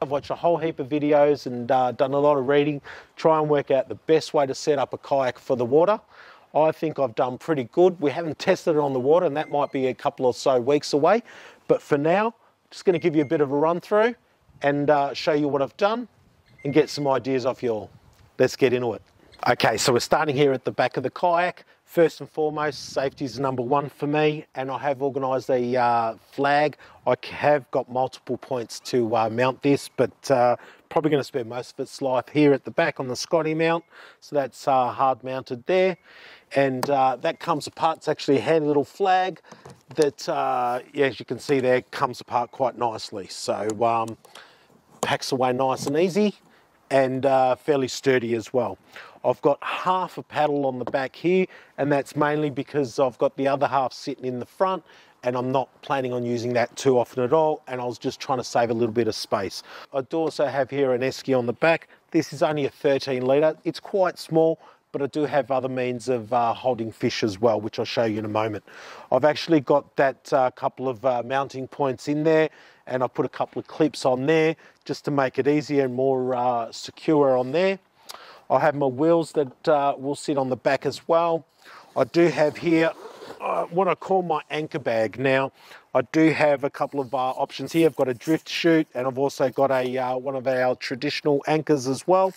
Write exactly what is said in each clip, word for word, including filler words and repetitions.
I've watched a whole heap of videos and uh, done a lot of reading, try and work out the best way to set up a kayak for the water. I think I've done pretty good. We haven't tested it on the water, and that might be a couple or so weeks away. But for now, just going to give you a bit of a run through and uh, show you what I've done and get some ideas off you all. Let's get into it. Okay, so we're starting here at the back of the kayak. First and foremost, safety is number one for me, and I have organised a uh, flag. I have got multiple points to uh, mount this, but uh, probably going to spend most of its life here at the back on the Scotty mount. So that's uh, hard mounted there, and uh, that comes apart. It's actually a handy little flag that, uh, yeah, as you can see there, comes apart quite nicely. So um, packs away nice and easy, and uh, fairly sturdy as well. I've got half a paddle on the back here, and that's mainly because I've got the other half sitting in the front and I'm not planning on using that too often at all, and I was just trying to save a little bit of space. I do also have here an Esky on the back. This is only a thirteen litre. It's quite small, but I do have other means of uh, holding fish as well, which I'll show you in a moment. I've actually got that uh, couple of uh, mounting points in there, and I put a couple of clips on there just to make it easier and more uh, secure on there. I have my wheels that uh, will sit on the back as well. I do have here uh, what I call my anchor bag. Now, I do have a couple of uh, options here. I've got a drift chute, and I've also got a uh, one of our traditional anchors as well.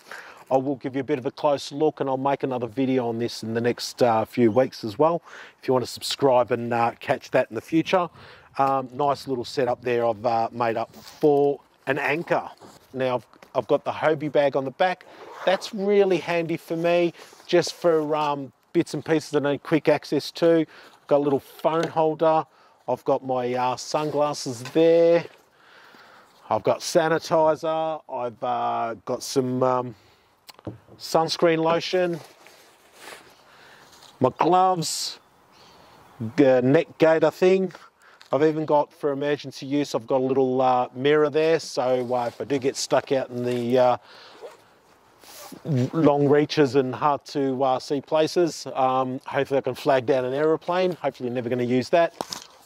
I will give you a bit of a close look, and I'll make another video on this in the next uh, few weeks as well, if you want to subscribe and uh, catch that in the future. Um, nice little setup there I've uh, made up for an anchor. Now, I've, I've got the Hobie bag on the back. That's really handy for me, just for um, bits and pieces that I need quick access to. I've got a little phone holder. I've got my uh, sunglasses there. I've got sanitizer. I've uh, got some um, sunscreen lotion. My gloves. The neck gaiter thing. I've even got, for emergency use, I've got a little uh, mirror there, so uh, if I do get stuck out in the uh, long reaches and hard to uh, see places, um, hopefully I can flag down an aeroplane. Hopefully you're never going to use that.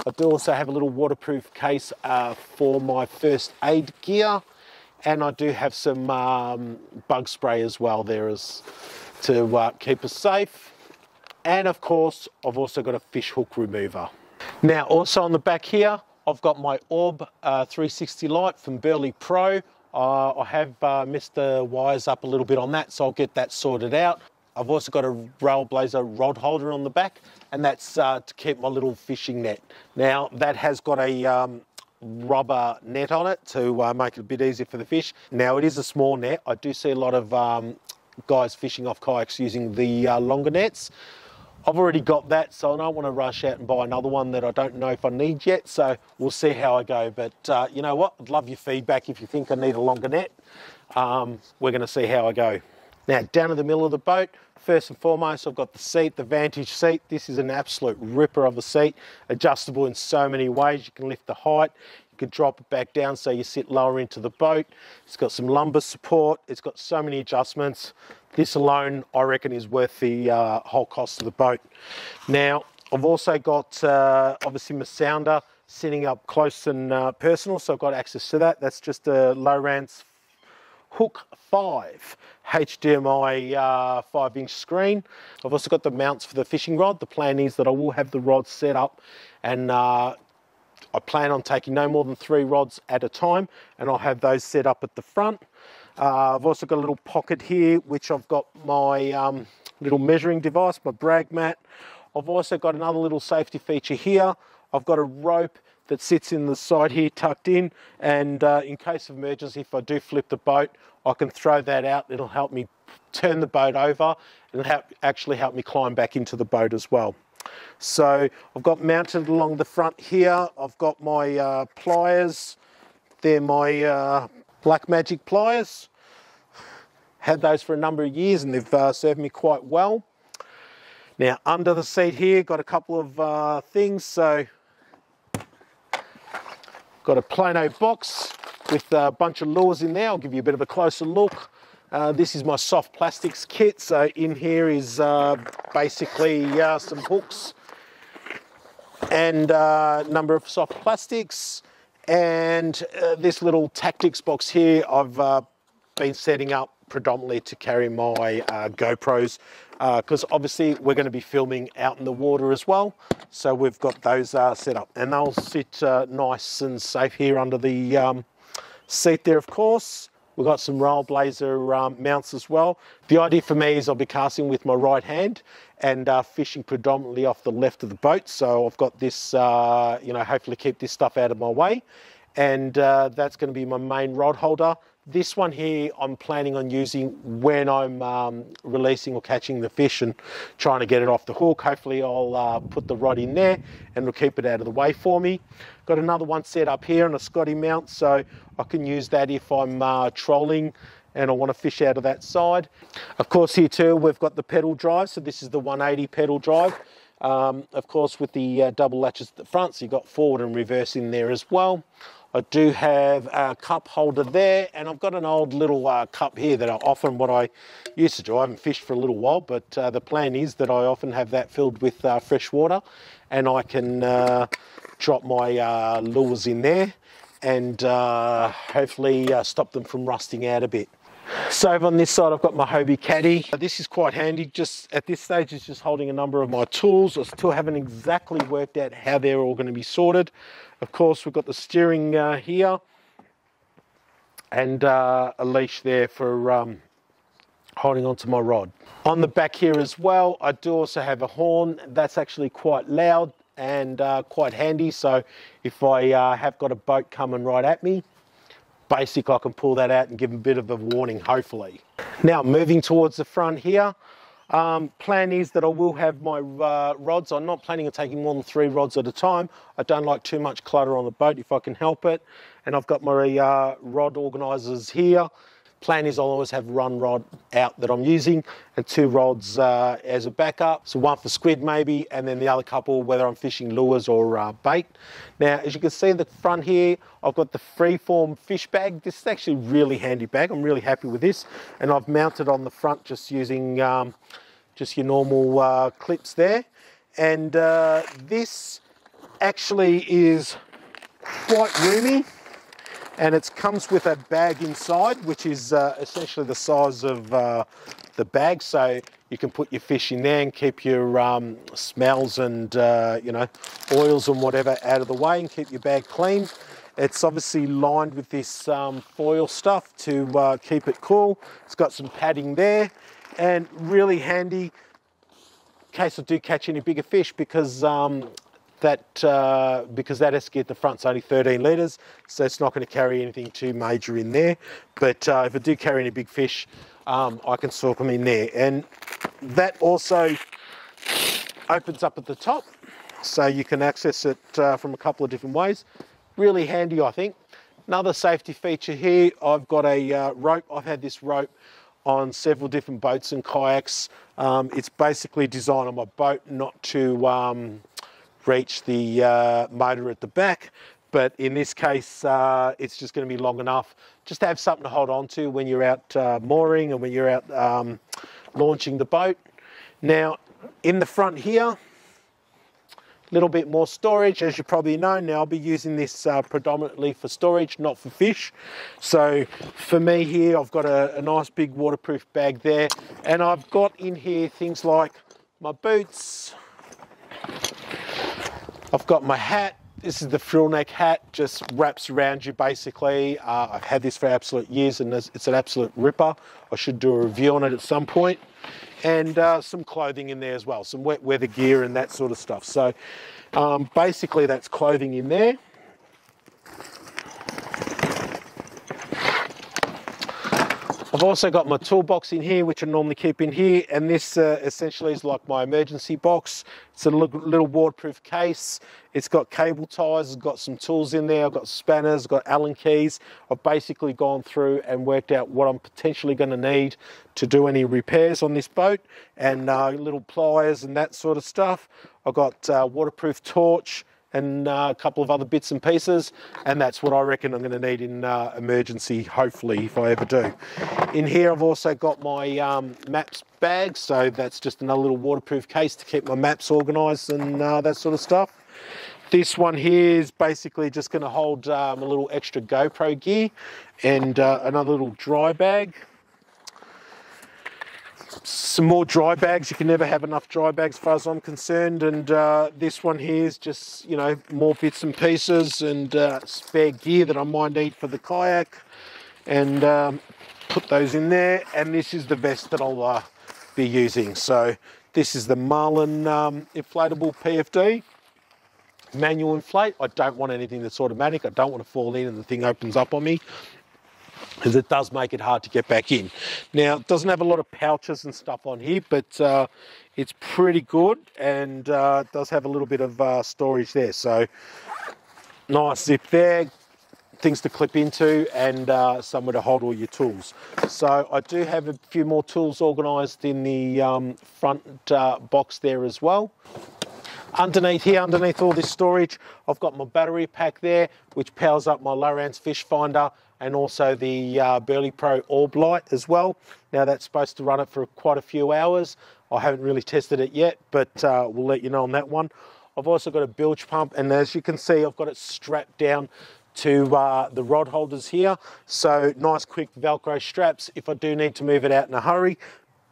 I do also have a little waterproof case uh, for my first aid gear, and I do have some um, bug spray as well there as to uh, keep us safe. And of course, I've also got a fish hook remover. Now, also on the back here, I've got my Orb uh, three sixty light from Burley Pro. Uh, I have uh, messed the wires up a little bit on that, so I'll get that sorted out. I've also got a Railblaza rod holder on the back, and that's uh, to keep my little fishing net. Now, that has got a um, rubber net on it to uh, make it a bit easier for the fish. Now, it is a small net. I do see a lot of um, guys fishing off kayaks using the uh, longer nets. I've already got that, so I don't want to rush out and buy another one that I don't know if I need yet, so we'll see how I go. But uh, you know what? I'd love your feedback if you think I need a longer net. Um, we're going to see how I go. Now, down in the middle of the boat, first and foremost, I've got the seat, the Vantage seat. This is an absolute ripper of a seat, adjustable in so many ways. You can lift the height, you can drop it back down so you sit lower into the boat. It's got some lumbar support. It's got so many adjustments. This alone, I reckon, is worth the uh, whole cost of the boat. Now, I've also got, uh, obviously, my sounder sitting up close and uh, personal, so I've got access to that. That's just a Lowrance Hook five H D M I uh, five inch screen. I've also got the mounts for the fishing rod. The plan is that I will have the rods set up, and uh, I plan on taking no more than three rods at a time, and I'll have those set up at the front. Uh, I've also got a little pocket here, which I've got my um, little measuring device, my brag mat. I've also got another little safety feature here. I've got a rope that sits in the side here tucked in, and uh, in case of emergency, if I do flip the boat, I can throw that out. It'll help me turn the boat over, and it'll help, actually help me climb back into the boat as well. So I've got mounted along the front here. I've got my uh, pliers. They're my uh, Black Magic pliers. Had those for a number of years, and they've uh, served me quite well. Now, under the seat here, got a couple of uh, things. So, got a Plano box with a bunch of lures in there. I'll give you a bit of a closer look. Uh, this is my soft plastics kit. So in here is uh, basically uh, some hooks and a uh, number of soft plastics. And uh, this little tactics box here, I've uh, been setting up predominantly to carry my uh, GoPros, because uh, obviously we're going to be filming out in the water as well. So we've got those uh, set up, and they'll sit uh, nice and safe here under the um, seat there, of course. We've got some Railblaza um, mounts as well. The idea for me is I'll be casting with my right hand and uh, fishing predominantly off the left of the boat. So I've got this, uh, you know, hopefully keep this stuff out of my way. And uh, that's going to be my main rod holder. This one here I'm planning on using when I'm um, releasing or catching the fish and trying to get it off the hook. Hopefully I'll uh, put the rod in there and it'll keep it out of the way for me. Got another one set up here on a Scotty mount, so I can use that if I'm uh, trolling and I want to fish out of that side. Of course here too we've got the pedal drive, so this is the one eighty pedal drive. Um, of course with the uh, double latches at the front, so you've got forward and reverse in there as well. I do have a cup holder there, and I've got an old little uh, cup here that I often, what I used to do, I haven't fished for a little while, but uh, the plan is that I often have that filled with uh, fresh water, and I can uh, drop my uh, lures in there and uh, hopefully uh, stop them from rusting out a bit. So on this side I've got my Hobie Caddy. This is quite handy, just at this stage it's just holding a number of my tools. I still haven't exactly worked out how they're all going to be sorted. Of course we've got the steering uh, here, and uh, a leash there for um, holding onto my rod. On the back here as well I do also have a horn that's actually quite loud and uh, quite handy, so if I uh, have got a boat coming right at me, basically I can pull that out and give them a bit of a warning, hopefully. Now moving towards the front here, um, plan is that I will have my uh, rods. I'm not planning on taking more than three rods at a time. I don't like too much clutter on the boat if I can help it, and I've got my uh, rod organisers here. Plan is I'll always have one rod out that I'm using and two rods uh, as a backup. So one for squid maybe, and then the other couple whether I'm fishing lures or uh, bait. Now as you can see the front here, I've got the Freeform fish bag. This is actually a really handy bag. I'm really happy with this, and I've mounted on the front just using um, just your normal uh, clips there. And uh, this actually is quite roomy. And it comes with a bag inside, which is uh, essentially the size of uh, the bag, so you can put your fish in there and keep your um, smells and uh, you know, oils and whatever out of the way and keep your bag clean. It's obviously lined with this um, foil stuff to uh, keep it cool. It's got some padding there, and really handy in case I do catch any bigger fish, because um, That, uh, because that Esky at the front's only thirteen litres, so it's not going to carry anything too major in there. But uh, if I do carry any big fish, um, I can sort them in there. And that also opens up at the top, so you can access it uh, from a couple of different ways. Really handy, I think. Another safety feature here, I've got a uh, rope. I've had this rope on several different boats and kayaks. Um, it's basically designed on my boat not to Um, reach the uh, motor at the back, but in this case uh, it's just going to be long enough just to have something to hold on to when you're out uh, mooring and when you're out um, launching the boat. Now in the front here, a little bit more storage, as you probably know. Now I'll be using this uh, predominantly for storage, not for fish, so for me here I've got a, a nice big waterproof bag there, and I've got in here things like my boots, I've got my hat. This is the frill neck hat, just wraps around you basically. Uh, I've had this for absolute years, and it's an absolute ripper. I should do a review on it at some point. And uh, some clothing in there as well, some wet weather gear and that sort of stuff. So um, basically that's clothing in there. I've also got my toolbox in here, which I normally keep in here, and this uh, essentially is like my emergency box. It's a little, little waterproof case. It's got cable ties, it's got some tools in there, I've got spanners, I've got Allen keys. I've basically gone through and worked out what I'm potentially going to need to do any repairs on this boat, and uh, little pliers and that sort of stuff. I've got a uh, waterproof torch and uh, a couple of other bits and pieces, and that's what I reckon I'm going to need in uh, emergency, hopefully, if I ever do. In here I've also got my um, maps bag, so that's just another little waterproof case to keep my maps organised and uh, that sort of stuff. This one here is basically just going to hold um, a little extra GoPro gear and uh, another little dry bag. Some more dry bags. You can never have enough dry bags as far as I'm concerned. And uh, this one here is just, you know, more bits and pieces and uh, spare gear that I might need for the kayak. And um, put those in there. And this is the vest that I'll uh, be using. So this is the Marlin um, inflatable P F D. Manual inflate. I don't want anything that's automatic. I don't want to fall in and the thing opens up on me, because it does make it hard to get back in. Now, it doesn't have a lot of pouches and stuff on here, but uh, it's pretty good, and uh, it does have a little bit of uh, storage there. So nice zip there, things to clip into, and uh, somewhere to hold all your tools. So I do have a few more tools organised in the um, front uh, box there as well. Underneath here, underneath all this storage, I've got my battery pack there, which powers up my Lowrance fish finder and also the uh, Burley Pro Orb light as well. Now, that's supposed to run it for quite a few hours. I haven't really tested it yet, but uh, we'll let you know on that one. I've also got a bilge pump, and as you can see, I've got it strapped down to uh, the rod holders here. So nice, quick Velcro straps. If I do need to move it out in a hurry,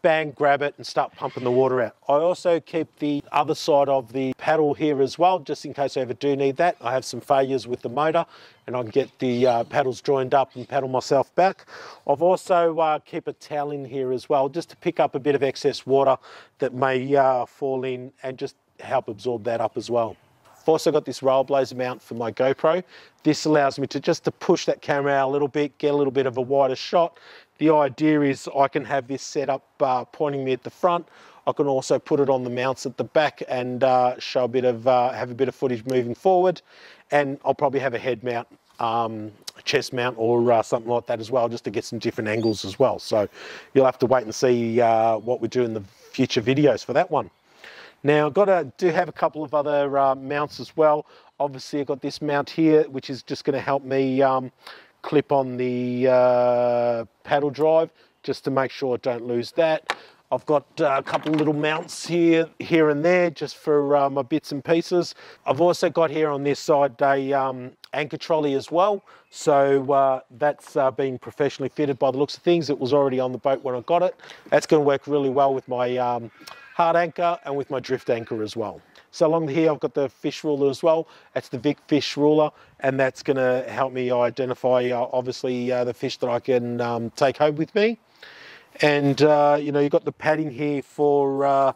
bang, grab it and start pumping the water out. I also keep the other side of the paddle here as well, just in case I ever do need that. I have some failures with the motor and I can get the uh, paddles joined up and paddle myself back. I've also uh, keep a towel in here as well, just to pick up a bit of excess water that may uh, fall in and just help absorb that up as well. I've also got this Railblaza mount for my GoPro. This allows me to just to push that camera out a little bit, get a little bit of a wider shot. The idea is I can have this set up uh, pointing me at the front. I can also put it on the mounts at the back and uh, show a bit of, uh, have a bit of footage moving forward. And I'll probably have a head mount, um, a chest mount or uh, something like that as well, just to get some different angles as well. So you'll have to wait and see uh, what we do in the future videos for that one. Now, I've got to do have a couple of other uh, mounts as well. Obviously, I've got this mount here, which is just going to help me um, clip on the uh, paddle drive, just to make sure I don't lose that. I've got uh, a couple little mounts here, here and there, just for uh, my bits and pieces. I've also got here on this side a um, anchor trolley as well. So uh, that's uh, been professionally fitted by the looks of things. It was already on the boat when I got it. That's going to work really well with my um, hard anchor and with my drift anchor as well. So along here, I've got the fish ruler as well. That's the Vic fish ruler, and that's going to help me identify, uh, obviously, uh, the fish that I can um, take home with me. And, uh, you know, you've got the padding here for uh,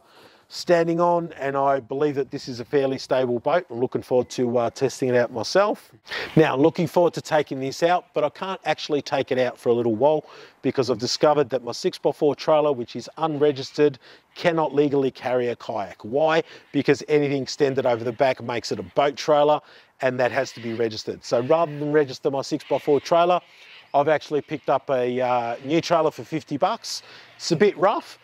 standing on, and I believe that this is a fairly stable boat. I'm looking forward to uh, testing it out myself. Now, looking forward to taking this out, but I can't actually take it out for a little while, because I've discovered that my six by four trailer, which is unregistered, cannot legally carry a kayak. Why? Because anything extended over the back makes it a boat trailer, and that has to be registered. So rather than register my six by four trailer, I've actually picked up a uh, new trailer for fifty bucks. It's a bit rough,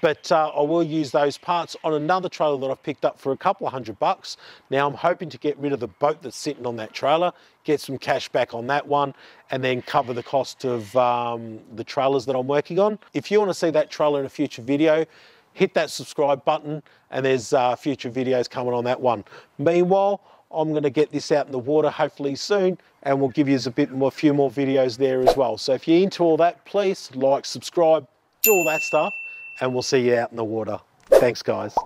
but uh, I will use those parts on another trailer that I've picked up for a couple of hundred bucks. Now, I'm hoping to get rid of the boat that's sitting on that trailer, get some cash back on that one, and then cover the cost of um, the trailers that I'm working on. If you want to see that trailer in a future video, hit that subscribe button, and there's uh, future videos coming on that one. Meanwhile, I'm going to get this out in the water hopefully soon, and we'll give you a bit more, few more videos there as well. So if you're into all that, please like, subscribe, do all that stuff, and we'll see you out in the water. Thanks, guys.